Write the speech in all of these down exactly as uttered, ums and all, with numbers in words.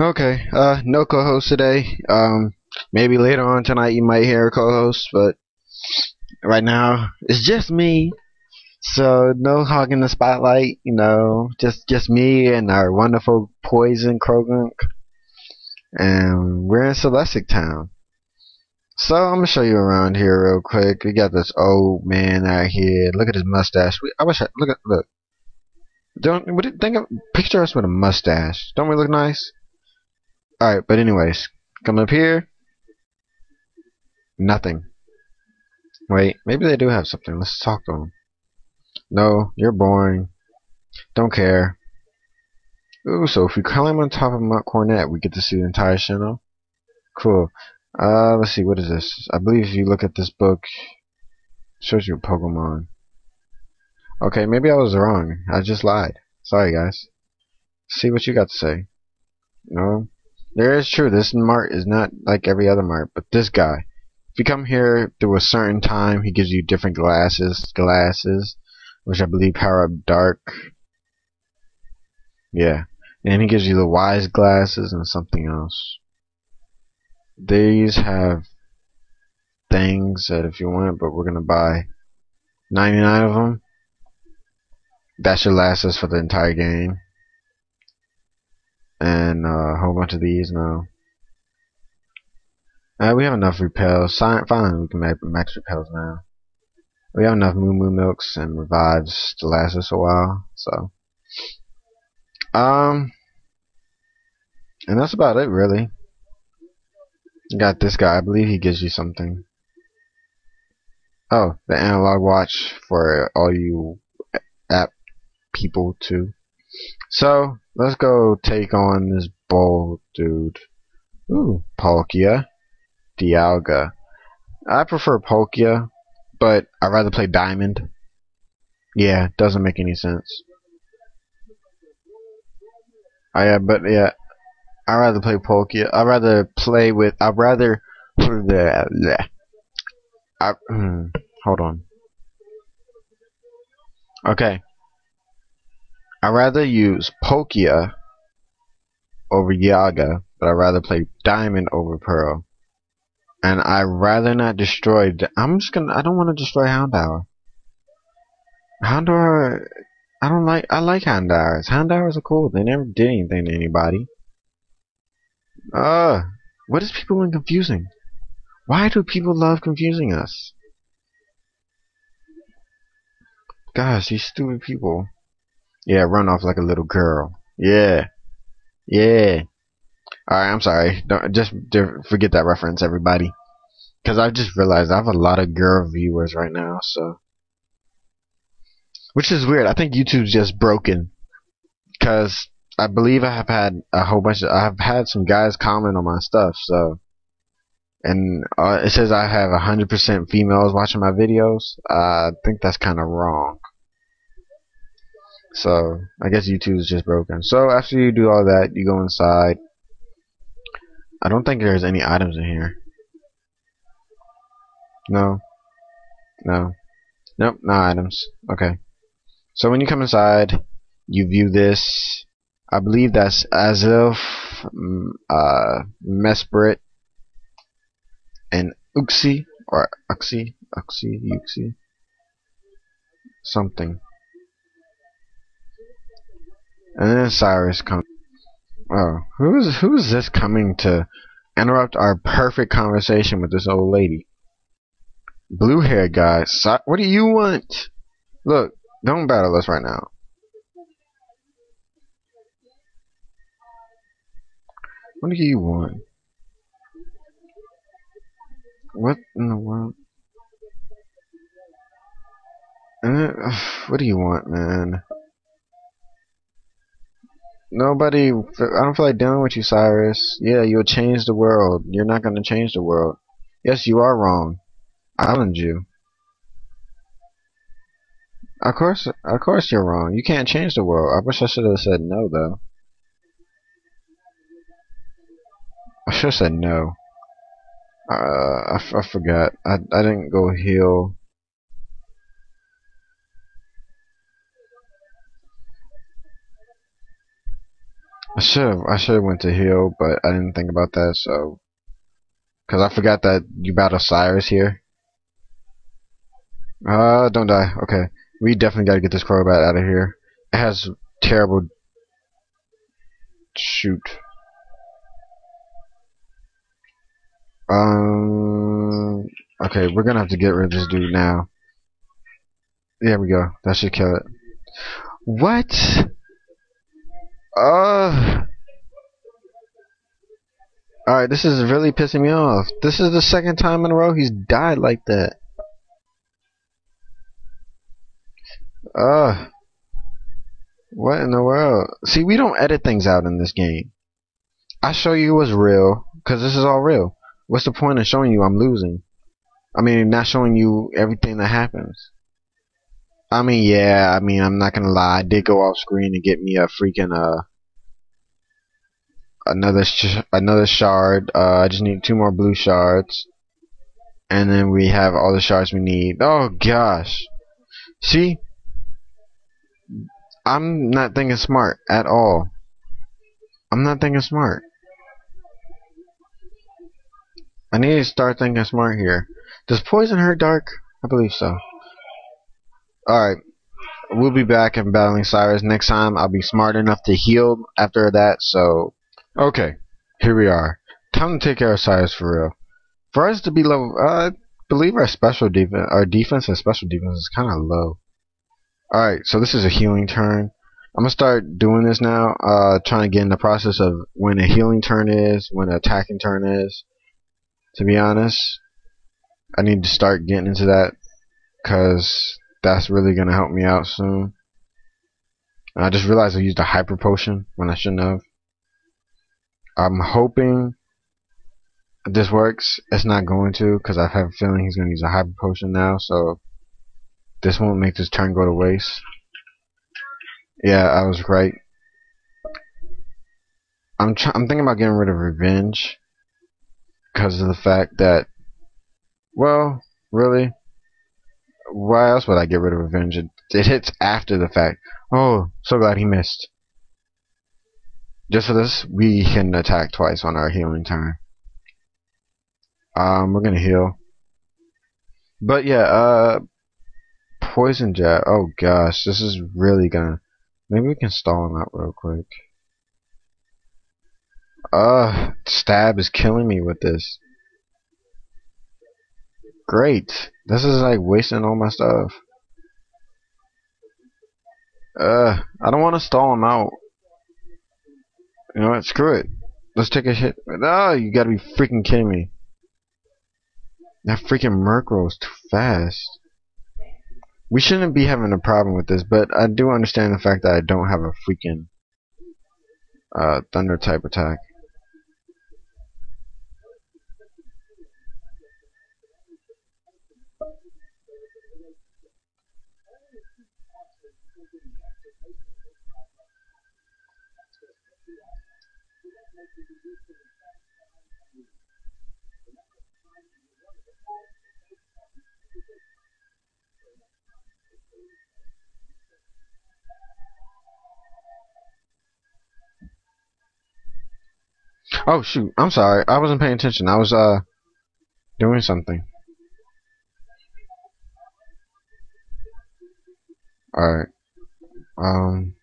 Okay, uh, no co-host today. Um, maybe later on tonight you might hear a co-host, but right now it's just me. So no hogging the spotlight, you know, just just me and our wonderful poison Croagunk, and we're in Celestic Town. So I'm gonna show you around here real quick. We got this old man out here. Look at his mustache. We, I wish I look at look. Don't would it think of picture us with a mustache? Don't we look nice? All right, but anyways, come up here. Nothing. Wait, maybe they do have something. Let's talk to them. No, you're boring. Don't care. Ooh, so if we climb on top of Mount Coronet, we get to see the entire channel. Cool. Uh, let's see, what is this? I believe if you look at this book, it shows you a Pokemon. Okay, maybe I was wrong. I just lied. Sorry, guys. See what you got to say. No, there is true. This mart is not like every other mart, but this guy. If you come here through a certain time, he gives you different glasses, glasses. Which I believe power up dark. Yeah. And he gives you the wise glasses and something else. These have things that if you want, but we're going to buy ninety-nine of them. That should last us for the entire game. And uh, a whole bunch of these now. Uh, we have enough repels. Finally, we can make max repels now. We have enough Moo Moo Milks and Revives to last us a while, so. Um, and that's about it, really. You got this guy, I believe he gives you something. Oh, the analog watch for all you app people, too. So, let's go take on this bold dude. Ooh, Palkia, Dialga. I prefer Palkia. But I'd rather play Diamond. Yeah, doesn't make any sense. I, uh, but yeah, I'd rather play Palkia. I'd rather play with. I'd rather. I, hmm, hold on. Okay. I'd rather use Palkia over Dialga, but I'd rather play Diamond over Pearl. And I'd rather not destroy. I'm just gonna. I don't want to destroy Houndour. Houndour. I don't like. I like Houndours. Houndours are cool. They never did anything to anybody. Uh, what is people in confusing? Why do people love confusing us? Gosh, these stupid people. Yeah, run off like a little girl. Yeah. Yeah. Alright, I'm sorry. Don't, just forget that reference, everybody. Because I've just realized I have a lot of girl viewers right now, so. Which is weird. I think YouTube's just broken. Because I believe I have had a whole bunch of. I have had some guys comment on my stuff, so. And uh, it says I have one hundred percent females watching my videos. Uh, I think that's kind of wrong. So, I guess YouTube's just broken. So, after you do all that, you go inside. I don't think there's any items in here. No. No. Nope, no items. Okay. So when you come inside, you view this. I believe that's Azelf, uh, Mesprit, and Uxie, or Uxie, Uxie, Uxie, something. And then Cyrus comes. Oh, who is who is this coming to interrupt our perfect conversation with this old lady? Blue-haired guy. So, what do you want? Look, don't battle us right now. What do you want? What in the world? Uh, what do you want, man? Nobody, I don't feel like dealing with you, Cyrus. Yeah, you'll change the world. You're not going to change the world. Yes, you are wrong. I challenge you. Of course, of course you're wrong. You can't change the world. I wish I should have said no, though. I should have said no. Uh, I, f I forgot. I, I didn't go heal. I should I should have went to heal, but I didn't think about that. So, cause I forgot that you battle Cyrus here. Uh, don't die. Okay, we definitely gotta get this Crobat out of here. It has terrible. Shoot. Um. Okay, we're gonna have to get rid of this dude now. There we go. That should kill it. What? Uh. Alright, this is really pissing me off. This is the second time in a row he's died like that. Uh. What in the world? See, we don't edit things out in this game. I show you what's real, because this is all real. What's the point of showing you I'm losing? I mean, not showing you everything that happens. I mean, yeah, I mean, I'm not going to lie. I did go off screen to get me a freaking, uh, another sh another shard. Uh, I just need two more blue shards. And then we have all the shards we need. Oh, gosh. See? I'm not thinking smart at all. I'm not thinking smart. I need to start thinking smart here. Does poison hurt dark? I believe so. Alright. We'll be back and battling Cyrus next time. I'll be smart enough to heal after that, so... Okay. Here we are. Time to take care of Cyrus for real. For us to be level... Uh, I believe our special defense... Our defense and special defense is kind of low. Alright, so this is a healing turn. I'm going to start doing this now, uh, trying to get in the process of when a healing turn is, when an attacking turn is. To be honest, I need to start getting into that, because that's really going to help me out soon. And I just realized I used a hyper potion when I shouldn't have. I'm hoping this works. It's not going to, because I have a feeling he's going to use a hyper potion now, so... This won't make this turn go to waste. Yeah, I was right. I'm tr I'm thinking about getting rid of revenge because of the fact that, well, really, why else would I get rid of revenge? It, it hits after the fact. Oh, so glad he missed. Just for this, we can attack twice on our healing turn. Um, we're gonna heal. But yeah, uh. Poison jab. Oh gosh, this is really gonna. Maybe we can stall him out real quick. Uh, stab is killing me with this. Great. This is like wasting all my stuff. Uh, I don't want to stall him out. You know what? Screw it. Let's take a hit. No, you gotta be freaking kidding me. That freaking Murkrow is too fast. We shouldn't be having a problem with this, but I do understand the fact that I don't have a freaking uh, thunder type attack. Oh shoot, I'm sorry. I wasn't paying attention. I was uh doing something. Alright. Um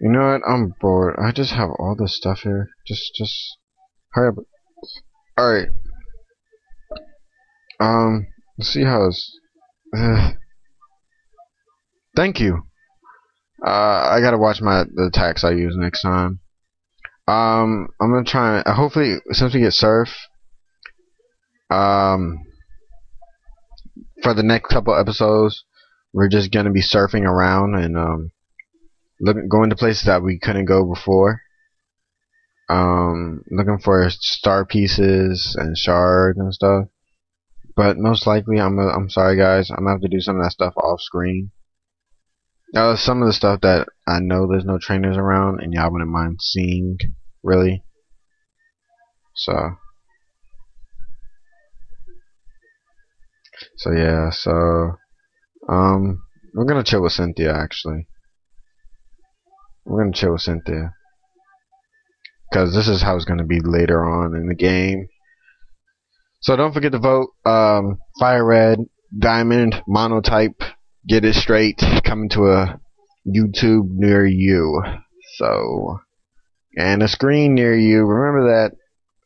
You know what? I'm bored. I just have all this stuff here. Just just hurry up. Alright. Um let's see how it's uh, thank you. Uh I gotta watch my the attacks I use next time. Um, I'm gonna try. Uh, hopefully, since we get Surf, um, for the next couple episodes, we're just gonna be surfing around and um, looking, going to places that we couldn't go before. Um, looking for star pieces and shards and stuff. But most likely, I'm a, I'm sorry guys, I'm gonna have to do some of that stuff off screen. Uh, some of the stuff that I know there's no trainers around, and y'all wouldn't mind seeing. Really. So. So yeah, so. Um. We're gonna chill with Cynthia, actually. We're gonna chill with Cynthia. because this is how it's going to be later on in the game. So don't forget to vote. Um, Fire Red, Diamond, Monotype, get it straight, coming to a YouTube near you. So, and a screen near you. Remember that.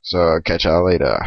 So I'll catch y'all later.